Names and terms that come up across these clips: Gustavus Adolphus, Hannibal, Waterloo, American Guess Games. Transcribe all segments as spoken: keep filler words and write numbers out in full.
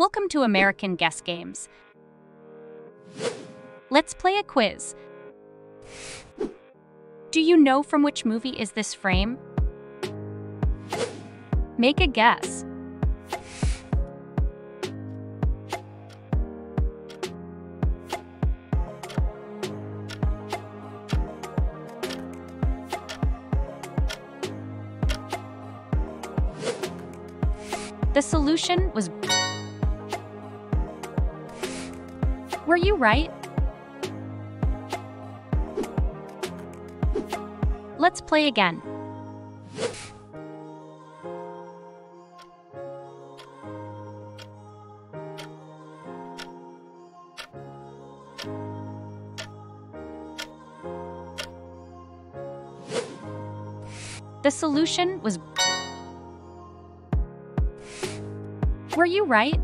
Welcome to American Guess Games. Let's play a quiz. Do you know from which movie is this frame? Make a guess. The solution was... Were you right? Let's play again. The solution was... Were you right?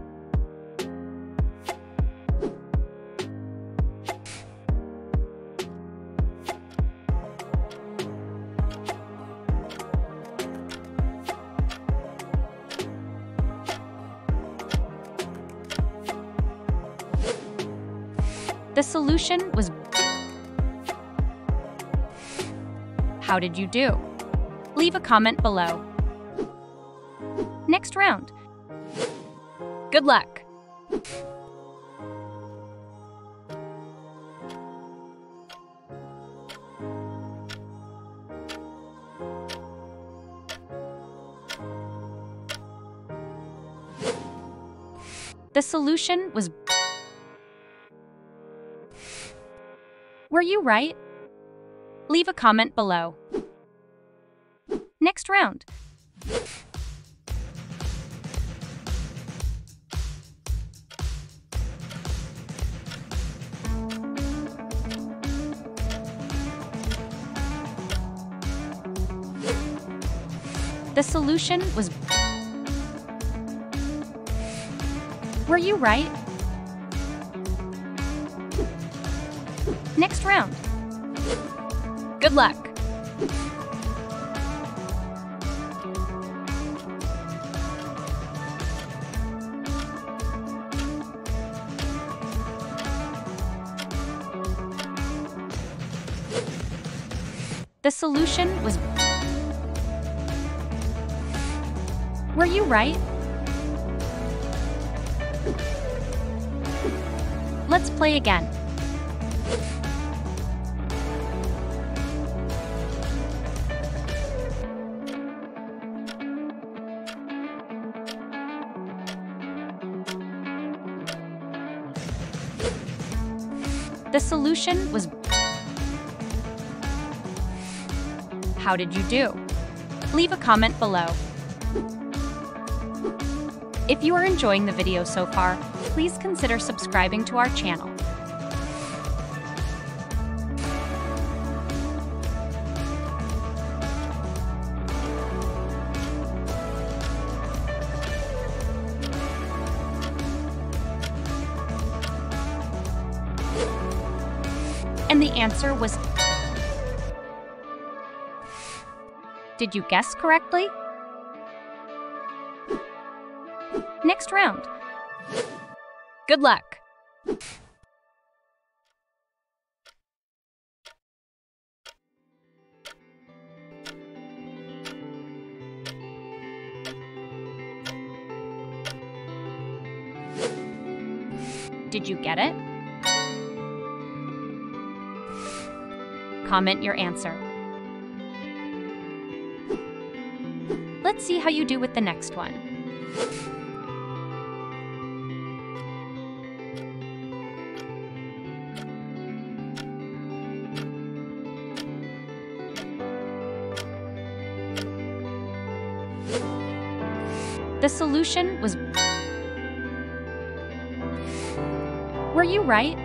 The solution was... How did you do? Leave a comment below. Next round. Good luck! The solution was... Were you right? Leave a comment below. Next round. The solution was... Were you right? Next round. Good luck. The solution was... Were you right? Let's play again. The solution was... How did you do? Leave a comment below. If you are enjoying the video so far, please consider subscribing to our channel. And the answer was... Did you guess correctly? Next round. Good luck. Did you get it? Comment your answer. Let's see how you do with the next one. The solution was... Were you right?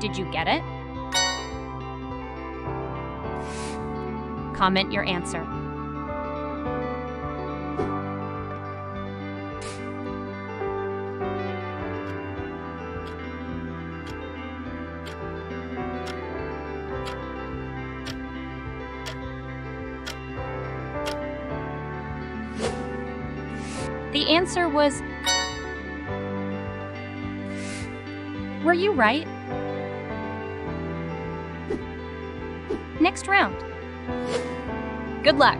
Did you get it? Comment your answer. The answer was... Were you right? Next round. Good luck.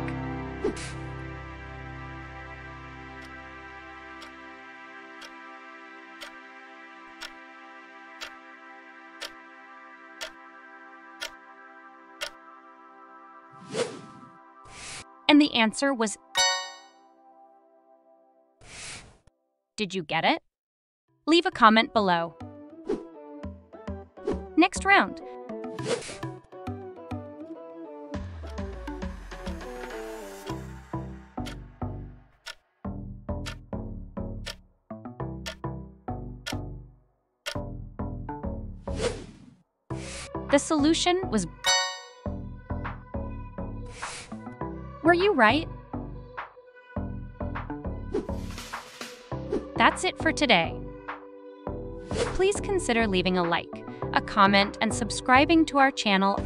And the answer was... Did you get it? Leave a comment below. Next round. The solution was... Were you right? That's it for today. Please consider leaving a like, a comment, and subscribing to our channel.